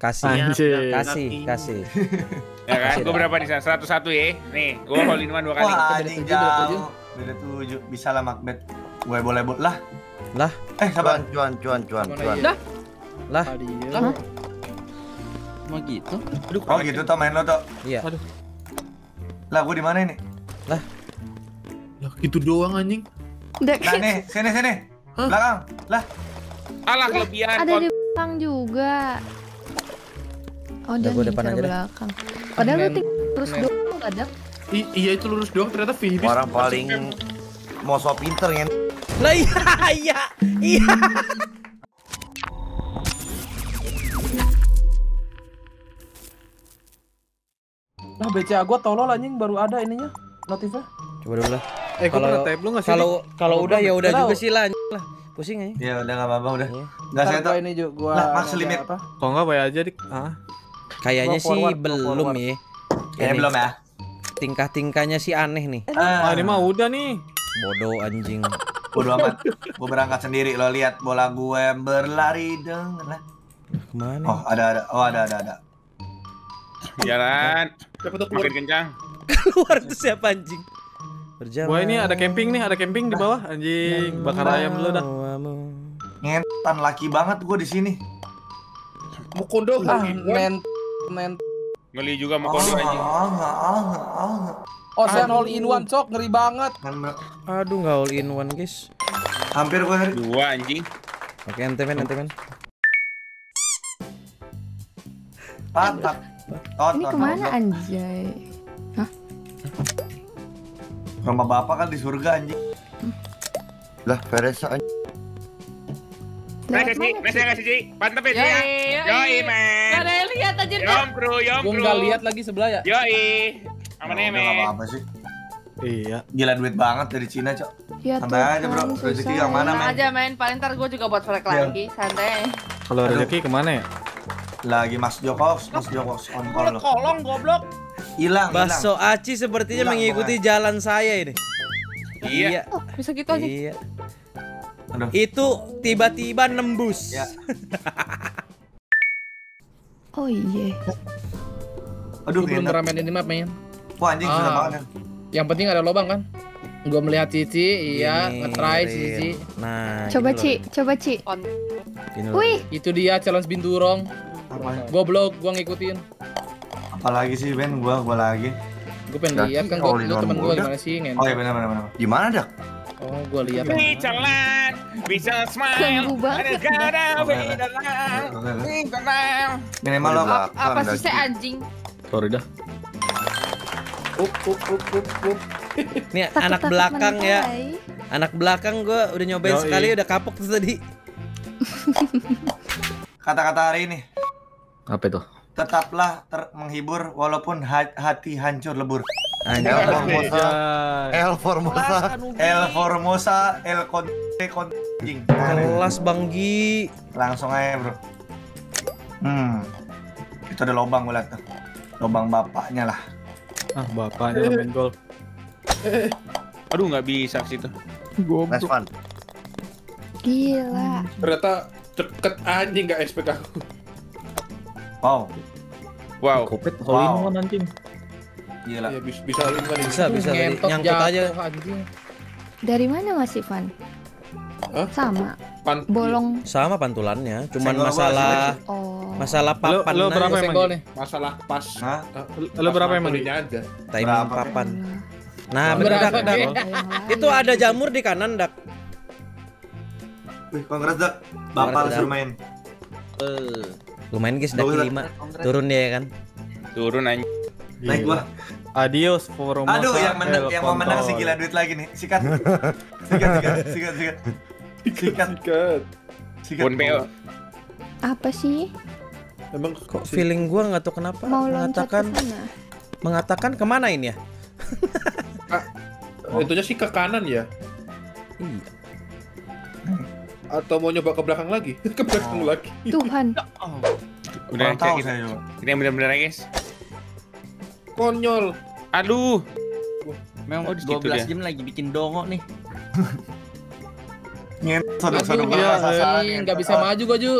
Kasih. Ya kan, gue berapa nih? 101 ya. Nih, gue hole in one 2 kali. Wah, anjing jauh. Beda 7, bisa lah Macbeth. Gue boleh lah. Sabar. Cuan. Lah. Mau gitu? Aduh, oh gitu toh main lo toh? Iya. Aduh. Lah, gue di mana ini? Lah gitu doang anjing. Nah nih, sini. Belakang. Lah. Alah kelebihan. Ada di belakang juga. Oh, udah gue depan aja belakang. Padahal lu terus doang kadang. Iya itu lurus doang ternyata finish. Orang paling mau so pinter ya. Lah iya. Nah BCA gua tolol anjing baru ada ininya notifnya. Coba dulu lah. Kalau udah ya udah juga sih lah. Pusing aja. Ya udah enggak apa-apa udah. Enggak saya tahu ini juga gua. Lah max limit. Kok enggak bayar aja dik? Kayaknya sih belum ya. Kayaknya belum ya. Tingkah-tingkahnya sih aneh nih. Ini mah udah nih. Bodoh anjing. Bodoh amat. Gua berangkat sendiri lo lihat bola gue berlari dengerlah. Kemana? Oh ada. Jalan. Makin kencang. Keluar tuh siapa anjing? Berjalan. Wah ini ada camping di bawah anjing. Bakar ayam dulu dah. Ngentan laki banget gua di sini. Mau kondo lagi. Men. Ngeli juga sama kondo anjing. Ocean all in one cok ngeri banget. Aduh enggak all in one guys. Hampir gua ngeri. Dua anjing. Oke ente men. Pantak. Ini kemana anjay? Hah? Rumah bapak kan di surga anjing. Lah Feresa anjing. Messi Ci. Mantepin ya. Yoi men. Enggak ada lihat aja. Yom kru. Enggak lihat lagi sebelah ya. Yoi. Aman ya men. Enggak apa-apa sih. Iya. Gila duit banget dari Cina, Cok. Santai aja, Bro. Rezeki yang mana men? Aja men. Paling ntar gua juga buat flag lagi, santai. Kalau rezeki kemana ya? Lagi Mas Joko on call lo. Kolong goblok. Hilang. Baso Aci sepertinya mengikuti jalan saya ini. Iya. Oh, bisa gitu aja. Iya. Aduh. Itu tiba-tiba nembus. Ya. Oh iya. Aduh, belum teramen ini map men. Wah, anjing susah banget. Yang penting ada lobang kan. Gua melihat Cici, iya, nge-try Cici. Nah. Coba Ci. Wih, itu dia challenge binturong. Goblok, gua ngikutin. Apalagi sih Ben, gua lagi. Gua pengen lihat kan gua dulu temen gua gimana sih ngentot. Oh iya benar. Gimana dak? Oh gua lihat. Jalan, bisa smile. Minimal lo apa sih anjing? Sorry dah. Up. Nih anak belakang ya. Anak belakang gua udah nyobain sekali udah kapok tuh tadi. Kata-kata hari ini. Apa itu? Tetaplah menghibur walaupun hati hancur lebur. El Formosa, El Konting. Kelas Banggi. Langsung aja, Bro. Itu ada lobang gua lihat tuh. Lobang bapaknya lah. Bapaknya main gol. Aduh, nggak bisa ke situ. Goblok. Gila. Ternyata deket anjing nggak expect aku. Wow. Kopet hole in one anjing. Gila. Ya, bisa. Nyangkut aja anjing. Dari mana Mas Ivan? Sama. Bolong. Sama pantulannya, cuman senggol masalah papan. Lo berapa emang? Masalah pas. Lo berapa emang? Timing papan. Nah, benar. Itu ada jamur di kanan, Dak. Wih, kongres Dak. Bapak suruh main. Lumayan guys, daki 5 turun ya kan? Turun aja. Naik gua. Adios Formosa. Aduh, yang mau menang si gila duit lagi nih. Sikat. Sikat. Apa sih? Emang kok feeling gua nggak tahu kenapa mengatakan kemana ini ya? Itunya sih ke kanan ya. Iya. Atau mau nyoba ke belakang lagi? Ke belakang lagi. Tuhan. Udah tahu saya. Ini benar-benar guys. Konyol. Aduh. Memang 12 jam lagi bikin dongo nih. Sadung-sadung nggak bisa maju gua, Ju.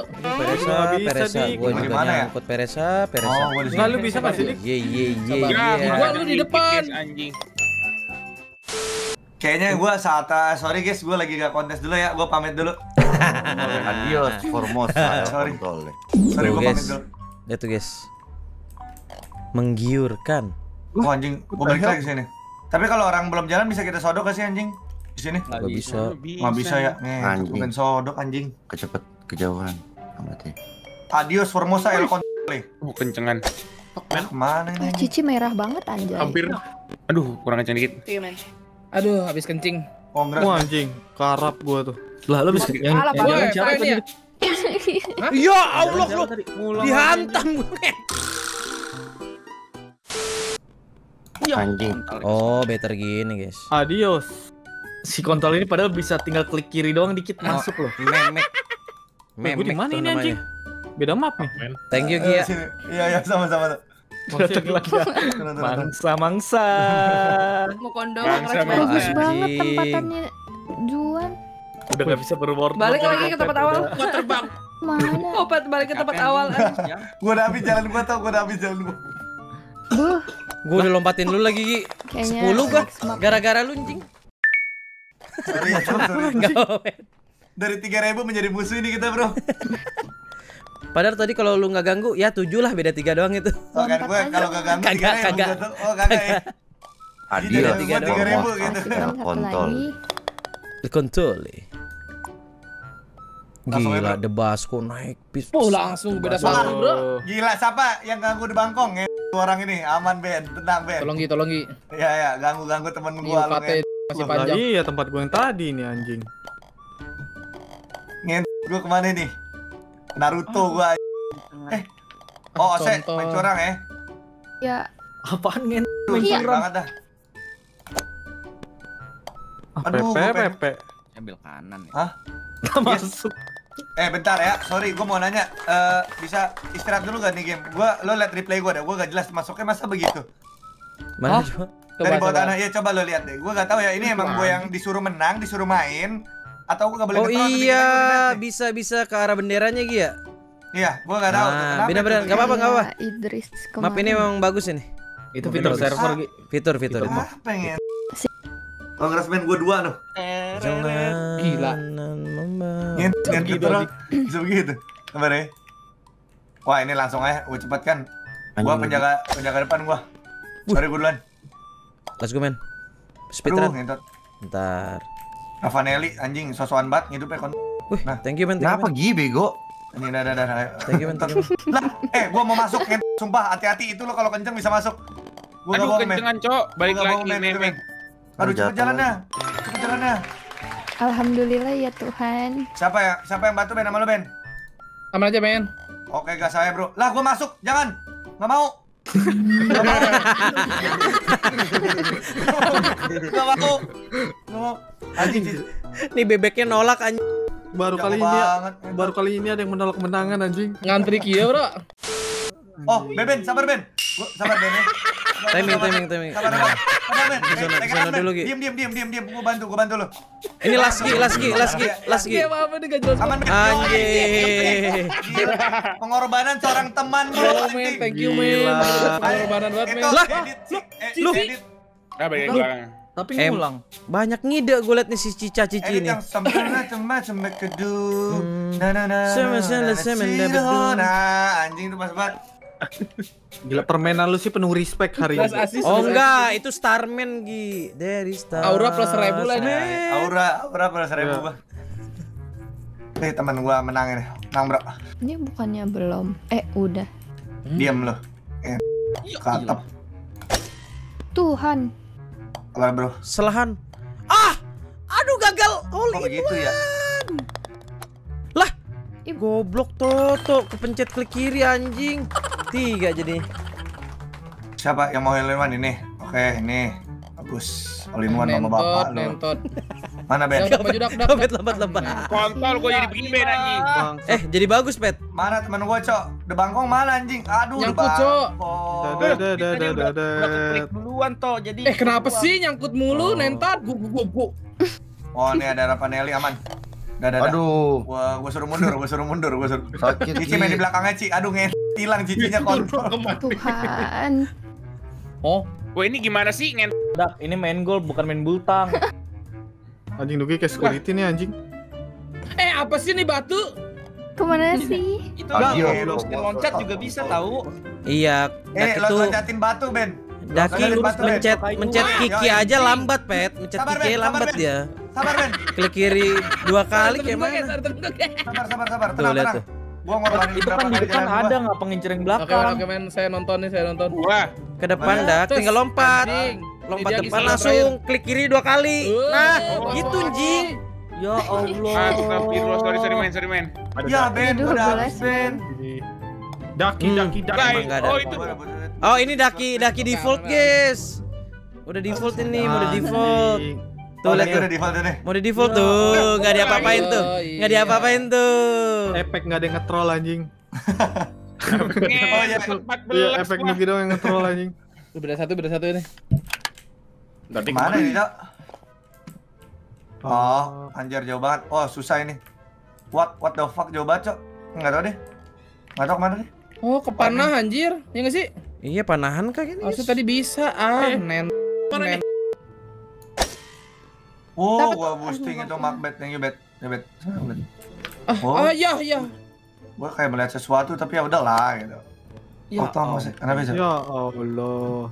Peresa, gua juga nyangkut Peresa. Nggak, lu bisa pasti nih. Ye. Gua lu di depan. Kayaknya gua saatnya, sorry guys, gua lagi gak kontes dulu ya, gua pamit dulu. Adios, Formosa. Sorry, gua pamit dulu. Ya tuh guys, menggiurkan. Wah anjing, gua balik lagi sini. Tapi kalau orang belum jalan bisa kita sodok gak sih anjing? Di sini? Gak bisa. Gak bisa ya? Nih, bukan sodok anjing. Kecepet, kejauhan. Amat ya. Adios, Formosa, El Conte. Kencengan. Kemana ini? Cici merah banget anjing. Hampir. Aduh, kurang kenceng dikit. Aduh, habis kencing. Kongres. Wah anjing, karap gua tuh. Lah, lu habis kencing. Ya Allah lu. Dihantam gue. Anjing. Oh, better gini, guys. Adios. Si kontol ini padahal bisa tinggal klik kiri doang dikit masuk loh. Memek. Di mana ini anjing? Beda map nih. Thank you, Gia. Iya, sama-sama. Mangsa. Mau kondong bagus banget tempatannya Juan. Udah gak bisa berword. Balik lagi ke tempat awal. Gua terbang. Mana? Opat balik ke tempat awal. Gua udah habis jalan gua, Gua udah lompatin lu lagi, Gi. 10 gua gara-gara lu anjing. Sorry. Dari 3000 menjadi musuh ini kita, Bro. Padahal tadi kalau lu nggak ganggu ya 7 lah, beda 3 doang itu. Oh, kan gue kalau nggak ganggu kagak. Oh, kagak ya. Adios 3000 gitu. Kontol. Gila, The Basco naik bis. Oh, langsung beda sama, Bro. Gila, siapa yang ganggu di Bangkong ya? Orang ini aman, Ben. Tenang, Ben. Tolong Gi. Iya, ganggu-ganggu temen gua lu. Masih panjang. Iya, tempat gua yang tadi nih anjing. Gua kemana nih? Naruto gua. Oh, Ose main curang ya? Ya. Apaan ngen? Main curang banget dah. Aduh, pepe. Ambil kanan ya. Hah? Gak masuk. Bentar ya. Sorry, gua mau nanya. Bisa istirahat dulu gak nih game? Lo liat replay gua dah. Gua gak jelas masuknya masa begitu. Mana? Dari bawah tanah. Ya coba lo lihat deh. Gua gak tahu ya, ini emang gua yang disuruh menang, disuruh main. Atau aku gak boleh ngetron? Oh iya, bisa ke arah benderanya Gi ya? Iya, gua gak tau. Bener-bener, gak apa-apa, gak apa. Map ini memang bagus ini. Itu fitur server Gi. Fitur. Apa yang Congressman gua 2 noh. Gila. Ngen gitu dong. Bisa begitu. Sabar ya. Wah ini langsung aja, gua cepet kan. Gua penjaga depan gua. Sorry gua duluan. Let's go man. Speedrun. Bentar. Ravanelli anjing sosokan banget ngidupnya Wih, thank you man. Kenapa Gi bego? Ini dah. Thank you man. Lah, gua mau masuk kan. Sumpah hati-hati itu lo kalau kenceng bisa masuk. Gua enggak mau kencengan, Cok. Balik lagi memang. Aduh, cepet jalan dah. Alhamdulillah ya Tuhan. Siapa yang bantu Ben sama lo Ben? Aman aja Ben. Oke, gas saya, Bro. Lah, gua masuk. Jangan. Enggak mau. Gak mau. Anjing. Nih bebeknya nolak anjing. Baru kali ini ada yang menolak kemenangan anjing. Ngantri kia, Bro. Oh, Beben, sabar Ben. Sabar Ben. Timing. Sabar Ben. Sana dulu Gi. Diam. Gua bantu lu. Ini Laski. Anjing. Pengorbanan seorang teman lu. Thank you men. Pengorbanan banget men. Lah, lu. Nah, bagian belakang. Tapi ngulang. Banyak ngide gue liat nih si Cica ini. Anjing tuh mas banget. Gila permainan lu sih penuh respect hari ini. Oh enggak, itu Starman Gi. Dari Star. Aura +1000 lah nih. Aura +1000 bah. Nih teman gua menang ini. Menang Bro. Ini bukannya belum. Udah. Diam lo. Katap. Tuhan. Kelar Bro. Selahan. Aduh gagal. Oh begitu ya. Lah. Goblok Toto. Kepencet klik kiri anjing. 3 jadi. Siapa yang mau hole-in-one ini? Oke, ini. Bagus. Hole-in-one sama bapak lu. Mana Ben? Lambat. Kontol gua jadi begini Ben anjing. Jadi bagus Pet. Mana teman gua Cok? Udah Bangkong mana anjing? Aduh udah Bangkong. Udah klik duluan toh jadi. Kenapa sih nyangkut mulu nentar? Gua. Oh ini ada Rapanelli aman. Gak ada. Aduh. Wah, gue suruh mundur. Sakit. Cici main di belakangnya, Ci. Aduh, hilang cicinya kontrol. Tuhan. Oh, wah ini gimana sih? Dak, ini main goal bukan main bultang. Anjing Duki kayak security nih anjing. Eh, apa sih nih batu? Kemana sih? Itu loncat juga bisa tahu. Iya, Dak itu loncatin batu, Ben. Daki lu mencet kiki aja lambat, Pet. Mencet kiki lambat dia. Sabar, Ben. Klik kiri 2 kali kayak mana? Sabar. Tenang. Gua ngorbanin itu kan di depan ada enggak pengincereng belakang. Oke, men, saya nonton. Wah, ke depan Dak, tinggal lompat. Lompat depan langsung klik kiri 2 kali. Nah, gitu, Jing. Ya Allah. Sorry, main. Ya, Ben, udah habis, Ben. Daki. Oh, itu. Oh, ini daki default, guys. Udah default ini, udah default. Tuh, lihat tuh. Mode default tuh, nggak diapa-apain tuh. Efek nggak ada yang nge-troll anjing. Efek Nuki doang yang nge-troll anjing. Beda satu ini. Tapi mana ini, Cok? Oh, anjir jauh banget. Oh, susah ini. What the fuck jauh banget, Cok. Nggak tau deh. Nggak tau kemana deh. Oh, ke panah anjir. Iya nggak sih? Iya, panahan kah ini? Harusnya tadi bisa. Ah, nen. Oh, gua boosting itu Macbeth, thank you, Bet. Oh, ya. Gua kayak melihat sesuatu tapi ya udahlah gitu. Ya, potong masih. Kenapa sih? Ya Allah.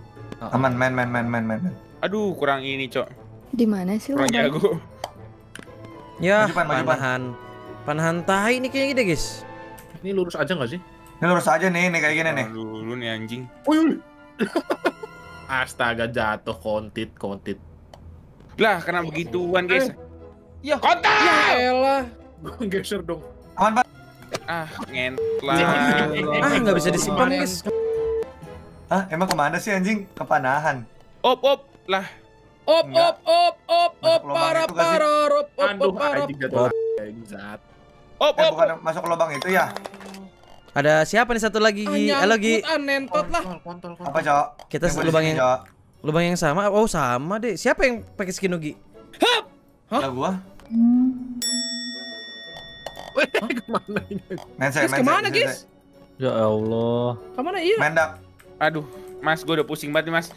Aman, main. Aduh, kurang ini, Cok. Di mana sih lu? Kurang jago. Ya, panahan tai ini kayaknya gitu, guys. Ini lurus aja enggak sih? Ini lurus aja nih kayak gini nih. Lu nih anjing. Astaga, jatuh kontit. Lah, karena begituan, guys. Ya, kontak. Ya elah. Gua geser dong. Aman, Pak. Ah, ngentlah. Ah, enggak bisa disimpan, guys. Ah, emang kemana sih anjing? Kepanahan. Op. Lah. Op para. Aduh, anjing jatuh. Op. Bukan masuk ke lubang itu ya? Ada siapa nih satu lagi? Halo, Gi. Apa, Cok? Kita satu lubang yang lubang yang sama? Oh, sama deh. Siapa yang pakai skin Nugi? Hah? Lah gua. Kemana ini? Guys, kemana, guys? Ya Allah. Kemana iya? Mendak. Aduh, Mas, gua udah pusing banget nih, Mas.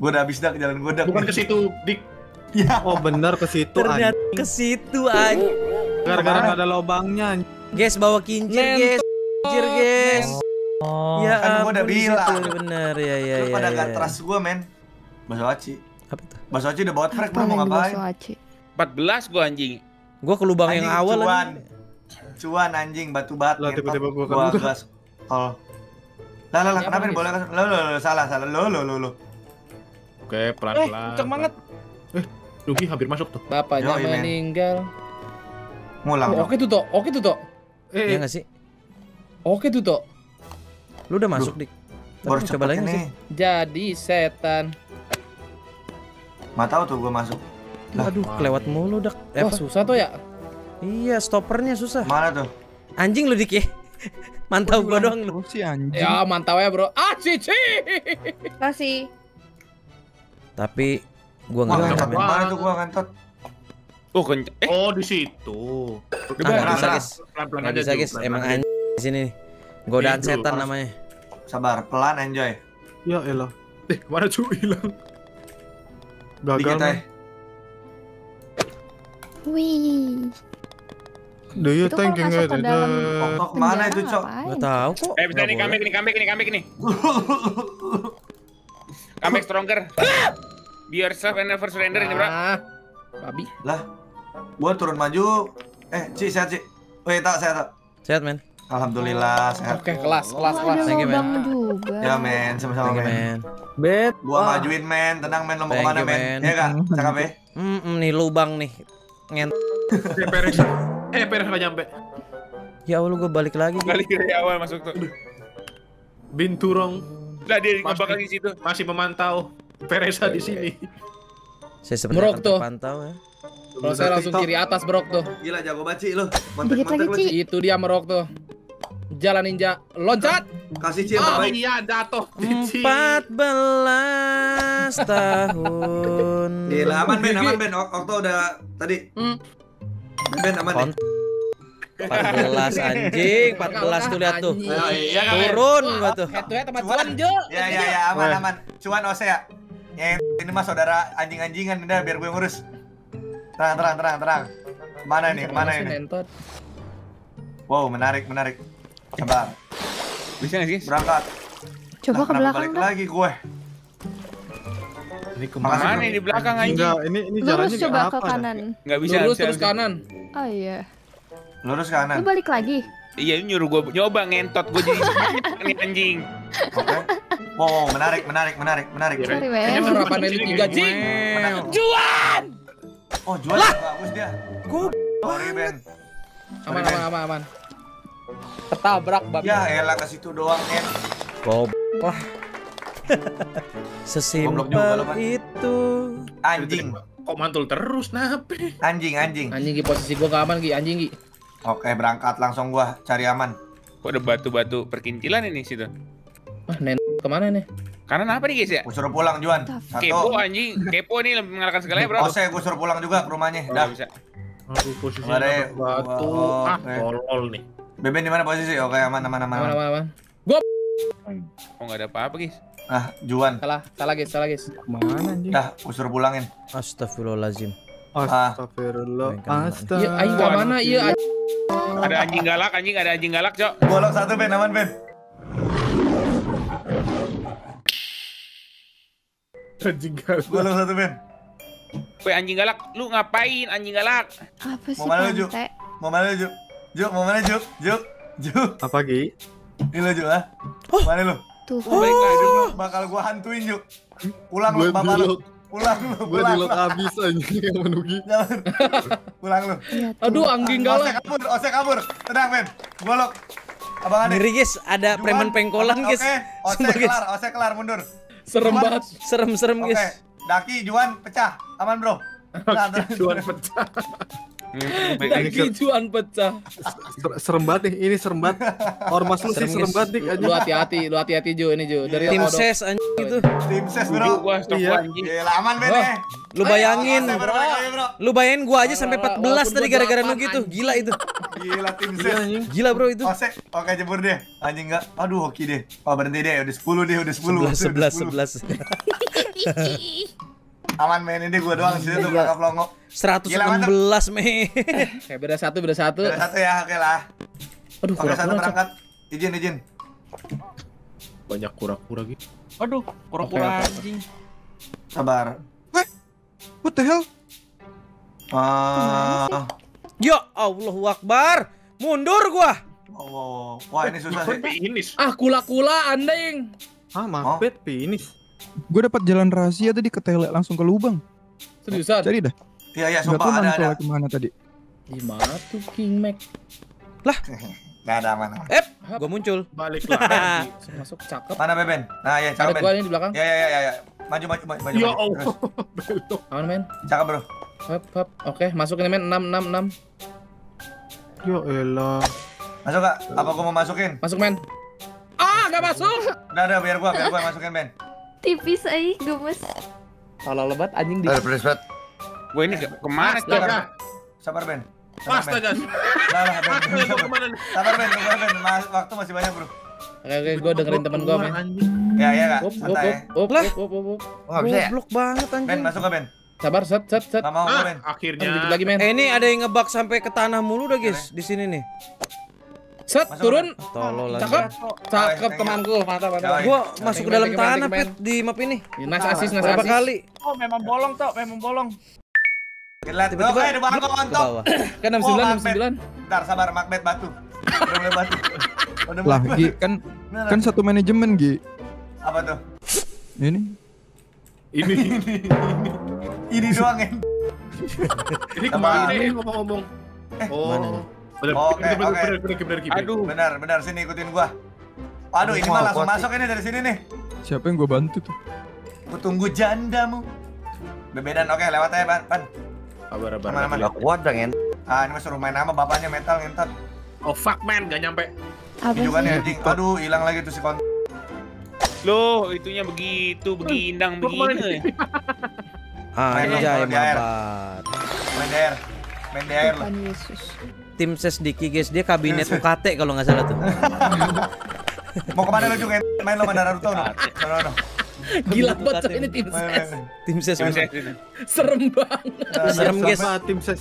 Gua udah habis dah ke jalan godak. Bukan ke situ, Dik. Ya. Oh, benar ke situ anjing. Ke situ anjing. Gara-gara ada lubangnya anjing. Guys, bawa kincir, guys. Kincir, guys. Oh, ya kan gua udah bilang. Bener ya. Pada enggak trust gua, men. Baso Aci. Apa tuh? Baso Aci udah bawa track, mau ngapain? 14 gua anjing. Gua ke lubang anjing yang awal lagi. Cuan anjing batu-batu. Lah tiba-tiba gua gas. Oh. Lah kenapa ini boleh? Lo salah. Lo. Oke, pelan-pelan. Kenceng banget. Duki hampir masuk tuh. Bapaknya meninggal. Ngulang. Oke tuh, Tok. Iya enggak sih? Oke tuh, Tok. Lu udah masuk, Dik. Baru coba lagi sih. Jadi setan. Nggak tahu tuh gua masuk. Aduh, kelewat mulu, Dak. Wah, susah tuh ya? Iya, stoppernya susah. Mana tuh? Anjing lu, Dik, ya? Mantau gua doang lu. Si anjing. Ya, mantau ya, Bro. Ah, cici. Kasih. Tapi gua enggak tahu mana tuh gua ngentot. Oh, kenceng. Oh, di situ. Udah guys. Pelan-pelan aja, guys. Emang anjing di sini nih. Godaan setan namanya. Sabar, pelan, enjoy. Ya elah. Kemana cuy hilang? Gagal nih. Wih. Do you think enggak ada? Kok mana itu, Cok? Enggak tahu kok. Bisa nih comeback nih. Comeback stronger. Be yourself and never surrender ini, Bro. Babi. Lah. Gua turun maju. Ci, sehat, Ci. Weh, sehat. Sehat, men. Alhamdulillah sehat. Oke, kelas. Thank you, men. Ya, men, sama-sama, men. Bet, gua majuin, men. Tenang, men, lo mau ke mana, men? Iya kan? Cakap, ya? Nih lubang nih. Ngent. Peres enggak nyampe. Ya Allah, gua balik lagi. Balik dari awal masuk tuh. Binturong. Lah dia bakal di situ. Masih memantau. Peresa di sini. Saya sebenarnya terpantau ya. Bro, saya langsung kiri atas, Bro, tuh. Gila, jago baci lu. Mantap lu. Itu dia, Bro, tuh. Jalan ninja, loncat. Kasih Ci, Bapak. Iya, jatuh. 14 tahun. Gila, aman, Ben. Okto udah tadi. Ben aman nih. 14 anjing, 14 tuh lihat tuh. Turun gua tuh. Headway teman cuan, Jo. Ya aman. Cuan Osea. Ini mah saudara anjing-anjingan udah biar gue ngurus. Terang. Mana nih? Mana ini? Wow, menarik. Sabar. Bisa enggak sih? Berangkat. Coba ke belakang. Balik lagi gue. Ini kemana nih di belakang anjing? Enggak, ini jalannya ke apa? Lurus coba ke kanan. Enggak bisa. Lurus terus kanan. Oh iya. Lurus kanan. Lu balik lagi? Iya, ini nyuruh gue nyoba ngentot gue jadi anjing. Oke. Wow, menarik. Ini merapan elit 3 jing. Juan. Oh, Juan bagus dia. Gue sorry Ben. Aman. Ketabrak bab. Ya elah ke situ doang, En. Wah. Sesimpel itu. Anjing. Kok mantul terus nape? Anjing di posisi gue gak aman, Gi. Oke, berangkat langsung gua cari aman. Kok ada batu-batu perkincilan ini situ? Wah, nen kemana nih? Kanan apa nih, guys ya? Gua suruh pulang, Juan. Satu. Kepo anjing, kepo nih mengalahkan segalanya, Bro. Ose, gua suruh pulang juga ke rumahnya. Dah bisa. Aku posisinya ada batu. Ah, tolol nih. Beben di mana posisi? Oke, aman. Gua kok enggak ada apa-apa, guys. Ah, Juan. Salah, guys. Mana anjing? Dah, gua suruh pulangin. Astagfirullahalazim. Astagfirullah. Astaga. Ayo ke mana? Iya. Ada anjing galak, Cok. Golok satu, Ben, aman, Ben. Woi, anjing galak, lu ngapain anjing galak? Apa sih? Mau mana lu, Juk? Apa, Gi? Ini lu, Juk, ah. Mana lu? Tuh. Bakal gua hantuin, Juk. Pulang lu, bapak lu. Pulang. Gue dilot abis anjing yang menugi. Pulang lu. Aduh, anjing galak. Ose kabur. Tenang, Ben. Golok. Abang Ade. Ngeri, guys. Ada preman pengkolan, guys. Oke, Ose kelar, mundur. Serem banget. Serem, guys. Oke. Daki Juan pecah. Aman, Bro. Daki Juan pecah. Serem banget nih. Ini serem banget. Ormas lu sih serem banget, Dik. Lu hati-hati, Jo. Ini, Jo. Dari tim ses anjing. Itu tim ses, Bro. Iya. Gila, aman, Ben. Lu bayangin gua aja sampai 14 tadi gara-gara lu gitu. Gila itu. Gila tim ses. Gila, Bro, itu. Oke, jebur deh. Anjing enggak. Aduh, hoki deh. Oh, berhenti deh. Udah 10. 11. Aman, men. Ini gua doang sih tuh kakak pelongo. 116, men. Kayak beda satu. Beda 1 ya, oke lah. Aduh, kurang satu berangkat. Izin. Banyak kura-kura gitu. Aduh, kura-kura anjing. Sabar. Weh, what the hell? Ya Allahu Akbar. Mundur gua. Oh. Wah, ini susah sih. Finish. Ah, kula-kula andeng. Ah, mampet finish. Gua dapat jalan rahasia tadi ke tele langsung ke lubang. Seriusan? Cari dah. Iya, sumpah ada. Ke mana tadi? Di mana tuh King Mac? Lah. Nggak ada mana. Gua muncul. Balik lagi. Masuk cakep. Mana Beben? Nah, ya cakep. Ada gua ini di belakang. Ya. Maju. Ya Allah. Aman, men. Cakep, Bro. Hop. Oke, masukin, men. 6. Ya elah. Masuk enggak? Apa gua mau masukin? Masuk, men. Ah, enggak masuk. Udah, biar gua masukin, men. Tipis aja, gemes. Kalau lebat anjing di. Gua ini kemana coba? Sabar, Ben. Astaga. Sabar Ben. Waktu masih banyak, Bro. Oke, gua dengerin teman gua, men. Ya, Kak. Up. Enggak bisa ya. Blok banget anjing. Ben, masuk, Ben. Sabar, set. Enggak mau, Ben. Akhirnya. Lagi, men. Ini ada yang ngebug sampai ke tanah mulu dah, guys, di sini nih. Set, turun. Tolol lagi. Cakep temanku, mantap. Gua masuk ke dalam tanah pet di map ini. Nas asis. Berapa kali? Oh, memang bolong. Tiba-tiba ada bangkok ontok. Kan 69. Bentar, sabar, magnet batu. Batu. Lah, Gi, kan satu manajemen, Gi. Apa tuh? Ini doang, ya. Ini kemarin nih ngomong-ngomong. Oh. Oke. Aduh, benar. Sini ikutin gua. Aduh, ini mah langsung masuk ini dari sini nih. Siapa yang gua bantu tuh? Gua tunggu jandamu. Bebedan, oke, lewat aja, Ban. Kabar-kabar. Enggak kuat dah, Ngen. Ah, ini mah suruh main sama bapaknya metal, ngentot. Oh, fuck, man, enggak nyampe. Juga nih anjing. Aduh, hilang lagi tuh si kon. Loh, itunya begindang begini. Ah, ini aja yang mabat. Mender. PNDR lah. Tim ses Diki guys, dia kabinet UKT kalau nggak salah tuh. Mau kemana lu juga? Main lo sama Naruto no? No. Gila bocor ini tim ses. Tim ses ini. Serem banget. Serem guys. Tim ses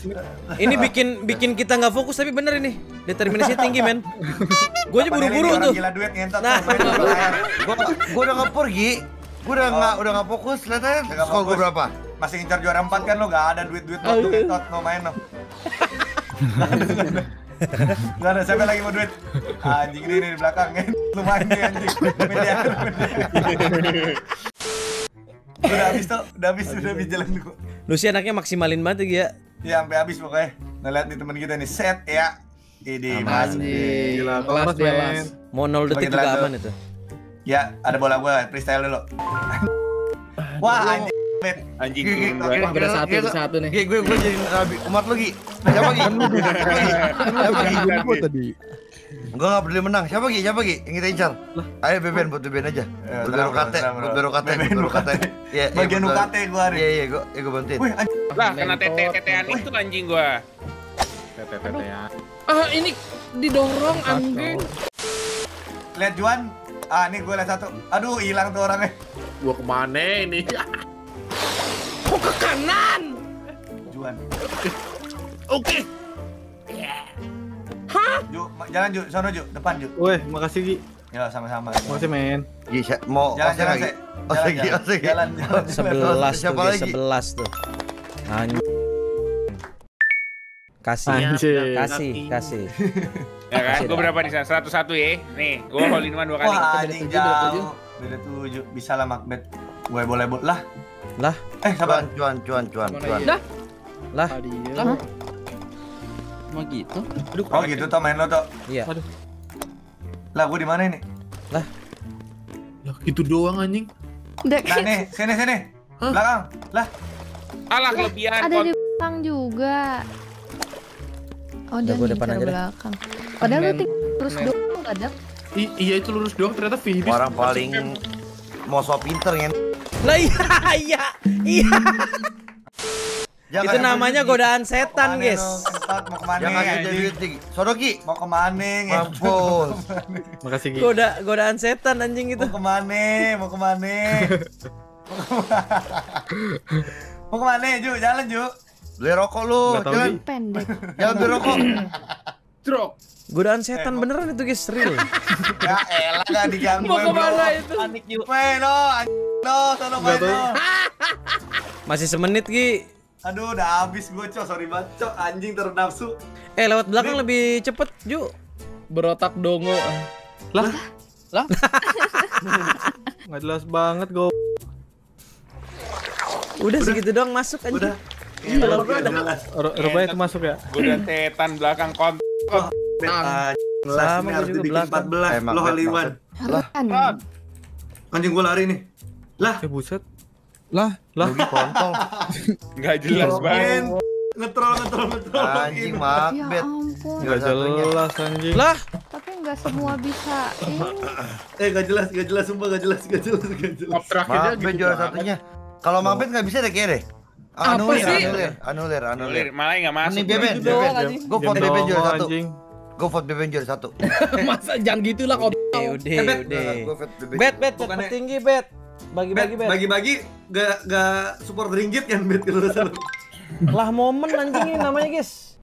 ini bikin kita nggak fokus tapi bener ini. Determinasi tinggi men. Gue aja buru-buru tuh. Nah, gue udah ngepur Gi. Gue udah nggak fokus. Lihat aja. Skor gue berapa? Masih ngincar juara 4 kan lo? Gak ada duit tot mau main lo. Gak ada, siapa lagi mau duit? Anjing ini di belakang kan? Lumayan nih anjing. Udah habis tuh, udah habis jalan dulu. Lu sih anaknya maksimalin banget ya. Iya, sampai habis pokoknya. Nah, lihat nih teman kita nih, set ya. Ini Mas. Gila, kelas men. Mau 0 detik juga aman itu. Ya, ada bola gua, freestyle dulu. Wah, anjing. Anjing gue satu nih. Gue jadi umat lu Gi. Siapa Gi? Gue gak peduli menang. Siapa Gi? Yang kita incar. Ayo Beben, buat Beben aja. Buat Bero Kate. Bagian Ukate gue hari. Iya, gue bantuin. Lah, kena tetean itu anjing gue. Tetean. Ah, ini didorong anjing. Lihat Juan. Ah, ini gue lihat satu. Aduh, hilang tuh orangnya. Gue kemana ini? Oh, ke kanan. Juan. Oke. Yeah. Hah? Ju, jalan Ju, sono Ju, depan Ju. Woi, makasih Gi. Ya, sama-sama. Makasih men. Gi, mau jalan lagi. Jalan. 11 siapa lagi? 11 tuh. Anjir. Kasih. Ya kan, gua berapa di sana? 101 ya. Nih, gua hole in one 2 kali. Wah, anjing jauh. Beda 7, bisa lah Macbeth. Gue boleh lah. Sabar, cuan. Lah. Cuma gitu. Aduh, oh gitu toh main lo toh. Iya. Aduh. Lah, gue di mana ini? Lah gitu doang anjing. Udah nah, nih, sini. Huh? Belakang. Lah. Alah kelebihan. Ada di belakang juga. Oh, dia di belakang. Padahal lu terus doang kadang. Iya itu lurus doang ternyata finish. Orang paling mau so pinter ya. Lah iya. Itu namanya godaan setan, guys. Jangan aja duit. Sodoki, mau kemana? Mampus. Makasih Gi. Godaan setan anjing itu. Mau kemana? Mau kemana, Ju? Jalan, Ju. Beli rokok lu. Jalan pendek. Jangan beli rokok. Drop. Godaan setan beneran itu guys, real. Ya elah gak diganggu. Mau kemana itu? Panik Ju. Main lo. Masih semenit Gi. Aduh udah habis gue Cok, sorry banget Cok, anjing ternafsu. Lewat belakang lebih cepet Ju. Berotak dongo. Lah? Gak jelas banget gue. Udah segitu doang masuk anjing. Udah. Rupanya itu masuk ya? Godaan setan belakang konten. Sama harus dibikin 14 lo Hollywood lah anjing gue lari nih lah buset lah kontol nggak jelas banget ngetrol anjing Macbeth nggak jelas anjing lah tapi nggak semua bisa nggak jelas sumpah nggak jelas Macbeth juara satunya kalau Macbeth nggak bisa deh kere. Anulir. Malah enggak masuk. Ini Beben. Gua vote Beben juara 1. Gua vote Beben juara 1. Masa jangan gitulah kok. Udah. Bet tertinggi bet. Bagi-bagi bet. Bagi-bagi enggak support ringgit kan bet kalau salah. Lah momen anjing ini namanya guys.